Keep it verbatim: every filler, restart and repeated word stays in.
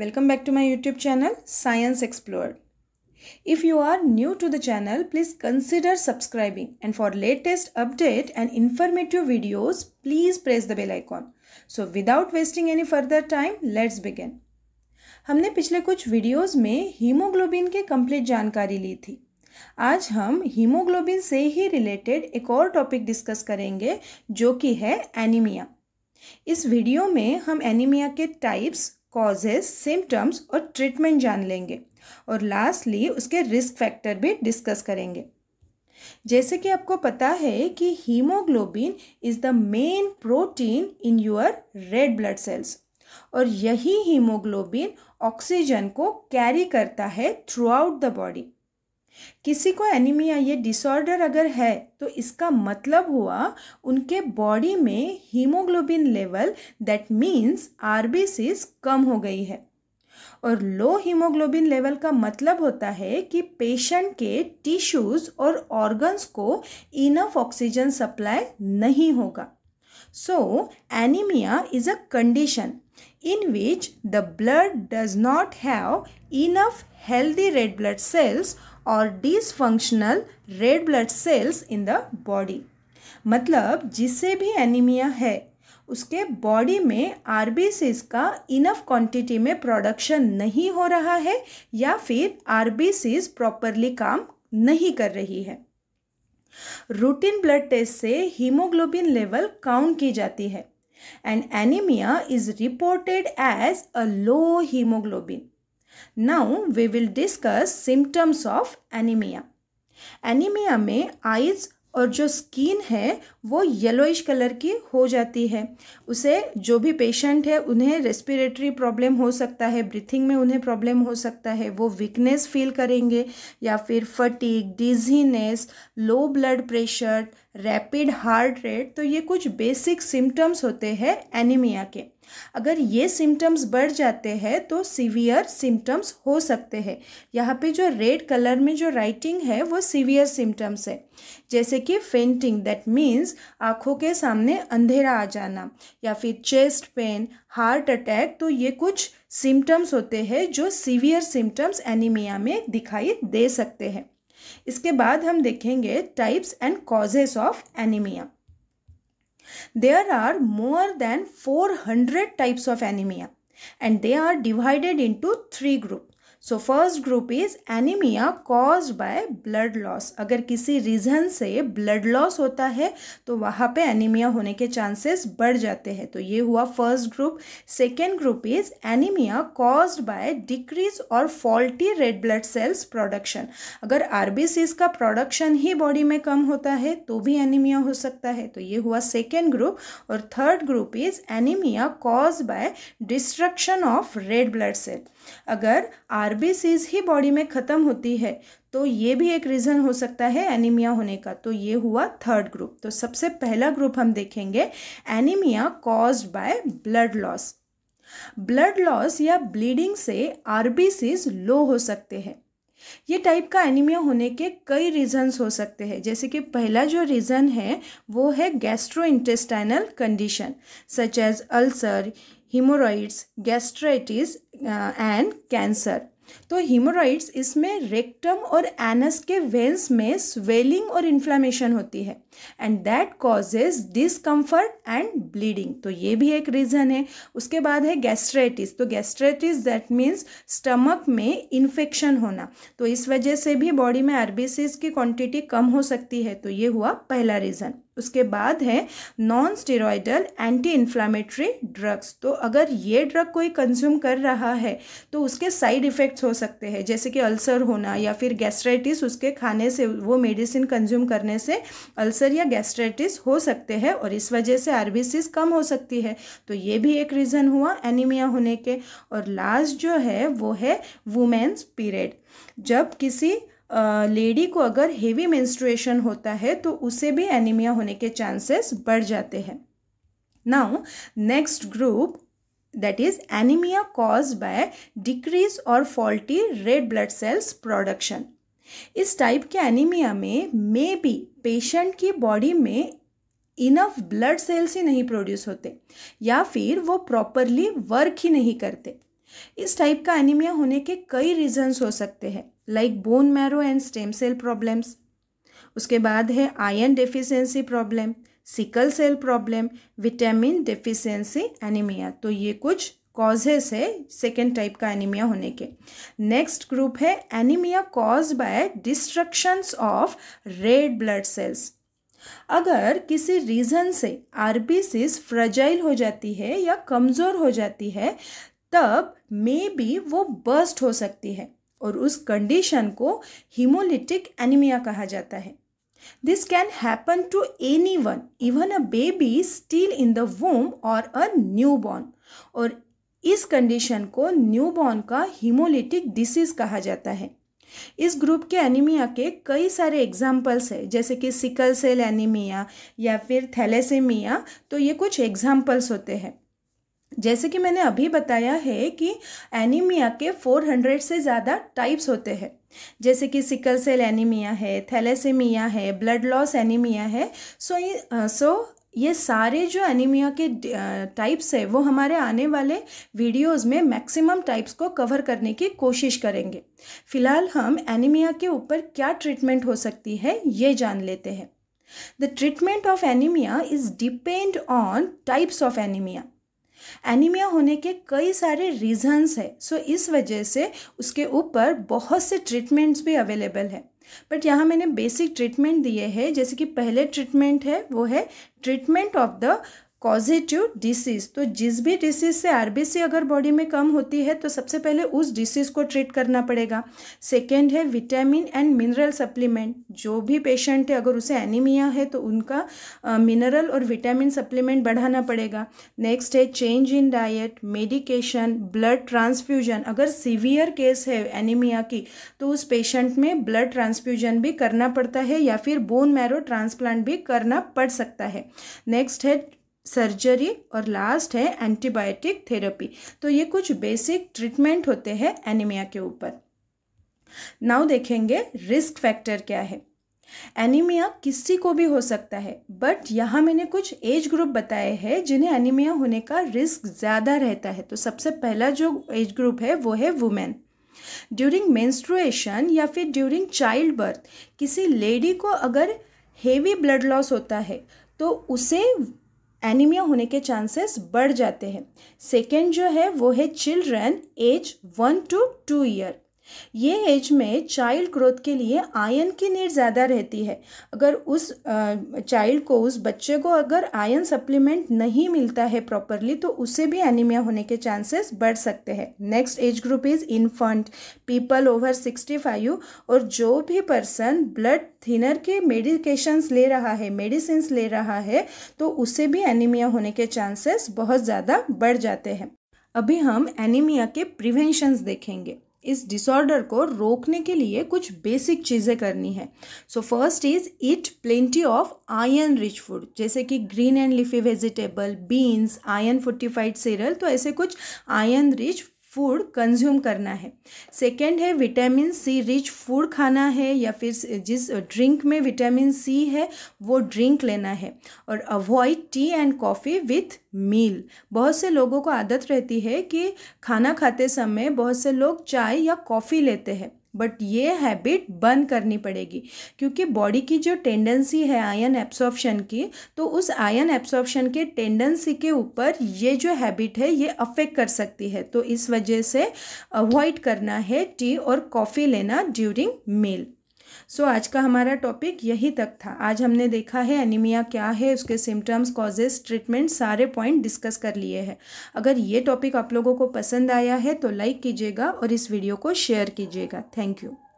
Welcome back to my YouTube channel Science Explored. If you are new to the channel, please consider subscribing, and for latest update and informative videos, please press the bell icon. So without wasting any further time, let's begin. हमने पिछले कुछ videos में haemoglobin के complete जानकारी ली थी. आज हम haemoglobin से ही रिलेटेड एक और टॉपिक डिस्कस करेंगे जो कि है एनीमिया. इस वीडियो में हम एनीमिया के टाइप्स, कॉजेस, सिम्टम्स और ट्रीटमेंट जान लेंगे और लास्टली उसके रिस्क फैक्टर भी डिस्कस करेंगे. जैसे कि आपको पता है कि haemoglobin is the main protein in your red blood cells और यही हीमोग्लोबिन ऑक्सीजन को कैरी करता है थ्रू आउट द बॉडी. किसी को एनीमिया ये डिसऑर्डर अगर है तो इसका मतलब हुआ उनके बॉडी में haemoglobin level, that means RBCs कम हो गई है. और लो हीमोग्लोबिन लेवल का मतलब होता है कि पेशेंट के टिश्यूज और ऑर्गन्स को इनफ ऑक्सीजन सप्लाई नहीं होगा. So, anemia is a condition in which the blood does not have enough healthy red blood cells or dysfunctional red blood cells in the body. मतलब जिसे भी anaemia है उसके body में RBCs का enough quantity में प्रोडक्शन नहीं हो रहा है या फिर आरबीसीस प्रॉपरली काम नहीं कर रही है. रूटीन ब्लड टेस्ट से हीमोग्लोबिन लेवल काउंट की जाती है and anaemia is reported as a low haemoglobin. Now we will discuss symptoms of anaemia. Anaemia में आइज और जो स्किन है वो येलोइश कलर की हो जाती है. उसे जो भी पेशेंट है उन्हें रेस्पिरेटरी प्रॉब्लम हो सकता है, ब्रीथिंग में उन्हें प्रॉब्लम हो सकता है, वो वीकनेस फील करेंगे या फिर fatigue, dizziness, low blood pressure, rapid heart rate. तो ये कुछ बेसिक सिम्टम्स होते हैं एनीमिया के. अगर ये सिम्टम्स बढ़ जाते हैं तो सीवियर सिम्टम्स हो सकते हैं. यहाँ पे जो रेड कलर में जो राइटिंग है वो सीवियर सिम्टम्स है, जैसे कि फेंटिंग, दैट मीन्स आँखों के सामने अंधेरा आ जाना, या फिर चेस्ट पेन, हार्ट अटैक. तो ये कुछ सिम्टम्स होते हैं जो सीवियर सिम्टम्स एनीमिया में दिखाई दे सकते हैं. इसके बाद हम देखेंगे types and causes of anaemia. There are more than four hundred types of anemia and they are divided into three groups. So first group is anemia caused by blood loss. अगर किसी रीज़न से blood loss होता है तो वहाँ पे anaemia होने के चांसेस बढ़ जाते हैं. तो ये हुआ first group. Second group is anaemia caused by decrease और faulty red blood cells production. अगर आरबीसीज का प्रोडक्शन ही बॉडी में कम होता है तो भी एनीमिया हो सकता है. तो ये हुआ सेकेंड ग्रुप. और third group is anaemia caused by destruction of red blood cell. अगर आरबीसीज ही बॉडी में ख़त्म होती है तो ये भी एक रीज़न हो सकता है एनीमिया होने का. तो ये हुआ थर्ड ग्रुप. तो सबसे पहला ग्रुप हम देखेंगे anaemia caused by blood loss. Blood loss या ब्लीडिंग से आरबीसीज लो हो सकते हैं. ये टाइप का एनीमिया होने के कई रीज़न्स हो सकते हैं, जैसे कि पहला जो रीज़न है वो है gastrointestinal condition such as ulcer, haemorrhoids, gastritis and cancer. तो हेमोरॉइड्स, इसमें रेक्टम और एनस के वेंस में स्वेलिंग और इन्फ्लामेशन होती है and that causes discomfort and bleeding. तो ये भी एक रीज़न है. उसके बाद है गैस्ट्राइटिस. तो गैस्ट्राइटिस दैट मीन्स स्टमक में इन्फेक्शन होना. तो इस वजह से भी बॉडी में आरबीसीज की क्वांटिटी कम हो सकती है. तो ये हुआ पहला रीज़न. उसके बाद है non steroidal anti inflammatory drugs. तो अगर ये ड्रग कोई कंज्यूम कर रहा है तो उसके साइड इफ़ेक्ट्स हो सकते हैं, जैसे कि अल्सर होना या फिर गैस्ट्राइटिस. उसके खाने से, वो मेडिसिन कंज्यूम करने से अल्सर या गैस्ट्राइटिस हो सकते हैं और इस वजह से आरबीसीज कम हो सकती है. तो ये भी एक रीज़न हुआ एनीमिया होने के. और लास्ट जो है वो है वुमेन्स पीरियड. जब किसी लेडी uh, को अगर हेवी मेंस्ट्रुएशन होता है तो उसे भी एनीमिया होने के चांसेस बढ़ जाते हैं. Now next group that is anaemia caused by decrease और faulty red blood cells production. इस टाइप के एनीमिया में मे बी पेशेंट की बॉडी में इनफ ब्लड सेल्स ही नहीं प्रोड्यूस होते या फिर वो प्रॉपरली वर्क ही नहीं करते. इस टाइप का एनीमिया होने के कई रीजंस हो सकते हैं, like bone marrow and stem cell problems. उसके बाद है iron deficiency problem, sickle cell problem, vitamin deficiency anaemia. तो ये कुछ कॉजेस है सेकेंड टाइप का एनीमिया होने के। नेक्स्ट ग्रुप है anaemia cause by destructions of red blood cells. अगर किसी रीजन से आरबीसीस फ्रजाइल हो जाती है या कमज़ोर हो जाती है तब मे बी वो बर्स्ट हो सकती है और उस कंडीशन को हीमोलिटिक एनीमिया कहा जाता है। This can happen to anyone, even a baby still in the womb or a newborn, और इस कंडीशन को न्यूबॉर्न का हीमोलिटिक डिसीज कहा जाता है। इस ग्रुप के एनीमिया के कई सारे एग्जाम्पल्स है, जैसे कि सिकल सेल एनीमिया या फिर थैलेसेमिया। तो ये कुछ एग्जाम्पल्स होते हैं। जैसे कि मैंने अभी बताया है कि एनीमिया के चार सौ से ज़्यादा टाइप्स होते हैं, जैसे कि सिकल सेल एनीमिया है, थैलेसेमिया है, ब्लड लॉस एनीमिया है। सो ये सो ये सारे जो एनीमिया के टाइप्स है वो हमारे आने वाले वीडियोस में मैक्सिमम टाइप्स को कवर करने की कोशिश करेंगे। फिलहाल हम एनीमिया के ऊपर क्या ट्रीटमेंट हो सकती है ये जान लेते हैं। The treatment of anaemia is depend on types of anaemia. Anaemia होने के कई सारे रीजंस है, सो so इस वजह से उसके ऊपर बहुत से ट्रीटमेंट्स भी अवेलेबल है, बट यहाँ मैंने बेसिक ट्रीटमेंट दिए हैं। जैसे कि पहले ट्रीटमेंट है वो है treatment of the causative disease. तो जिस भी डिसीज़ से आरबीसी अगर बॉडी में कम होती है तो सबसे पहले उस डिसीज़ को ट्रीट करना पड़ेगा। सेकेंड है विटामिन एंड मिनरल सप्लीमेंट। जो भी पेशेंट है अगर उसे एनीमिया है तो उनका मिनरल uh, और विटामिन सप्लीमेंट बढ़ाना पड़ेगा। नेक्स्ट है change in diet, medication, blood transfusion. अगर सीवियर केस है एनीमिया की तो उस पेशेंट में ब्लड ट्रांसफ्यूजन भी करना पड़ता है या फिर बोन मैरो ट्रांसप्लांट भी करना पड़ सकता है। नेक्स्ट है सर्जरी और लास्ट है एंटीबायोटिक थेरेपी। तो ये कुछ बेसिक ट्रीटमेंट होते हैं एनीमिया के ऊपर। नाउ देखेंगे रिस्क फैक्टर क्या है। एनीमिया किसी को भी हो सकता है, बट यहाँ मैंने कुछ एज ग्रुप बताए हैं जिन्हें एनीमिया होने का रिस्क ज़्यादा रहता है। तो सबसे पहला जो एज ग्रुप है वो है वुमेन। ड्यूरिंग मेंस्ट्रुएशन या फिर ड्यूरिंग चाइल्ड बर्थ किसी लेडी को अगर हेवी ब्लड लॉस होता है तो उसे एनीमिया होने के चांसेस बढ़ जाते हैं। सेकेंड जो है वो है children age one to two year. ये एज में चाइल्ड ग्रोथ के लिए आयरन की नीड ज़्यादा रहती है। अगर उस चाइल्ड को उस बच्चे को अगर आयरन सप्लीमेंट नहीं मिलता है प्रॉपरली तो उसे भी एनीमिया होने के चांसेस बढ़ सकते हैं। Next age group is infant, people over sixty five, और जो भी पर्सन ब्लड थिनर के मेडिकेशंस ले रहा है मेडिसिन्स ले रहा है तो उसे भी एनीमिया होने के चांसेस बहुत ज़्यादा बढ़ जाते हैं। अभी हम एनीमिया के प्रिवेंशंस देखेंगे। इस डिसऑर्डर को रोकने के लिए कुछ बेसिक चीज़ें करनी है। So first is eat plenty of iron rich food, जैसे कि green and leafy vegetable, beans, iron fortified cereal. तो ऐसे कुछ आयरन रिच फूड कंज्यूम करना है। सेकेंड है विटामिन सी रिच फूड खाना है या फिर जिस ड्रिंक में विटामिन सी है वो ड्रिंक लेना है। और avoid tea and coffee with meal. बहुत से लोगों को आदत रहती है कि खाना खाते समय बहुत से लोग चाय या कॉफ़ी लेते हैं, बट ये हैबिट बंद करनी पड़ेगी क्योंकि बॉडी की जो टेंडेंसी है आयरन एब्सॉर्प्शन की तो उस आयरन एब्सॉर्प्शन के टेंडेंसी के ऊपर ये जो हैबिट है ये अफेक्ट कर सकती है। तो इस वजह से अवॉइड करना है टी और कॉफ़ी लेना ड्यूरिंग मील। सो आज का हमारा टॉपिक यही तक था। आज हमने देखा है एनीमिया क्या है, उसके सिम्टम्स, कॉजेस, ट्रीटमेंट, सारे पॉइंट डिस्कस कर लिए हैं। अगर ये टॉपिक आप लोगों को पसंद आया है तो लाइक कीजिएगा और इस वीडियो को शेयर कीजिएगा। Thank you.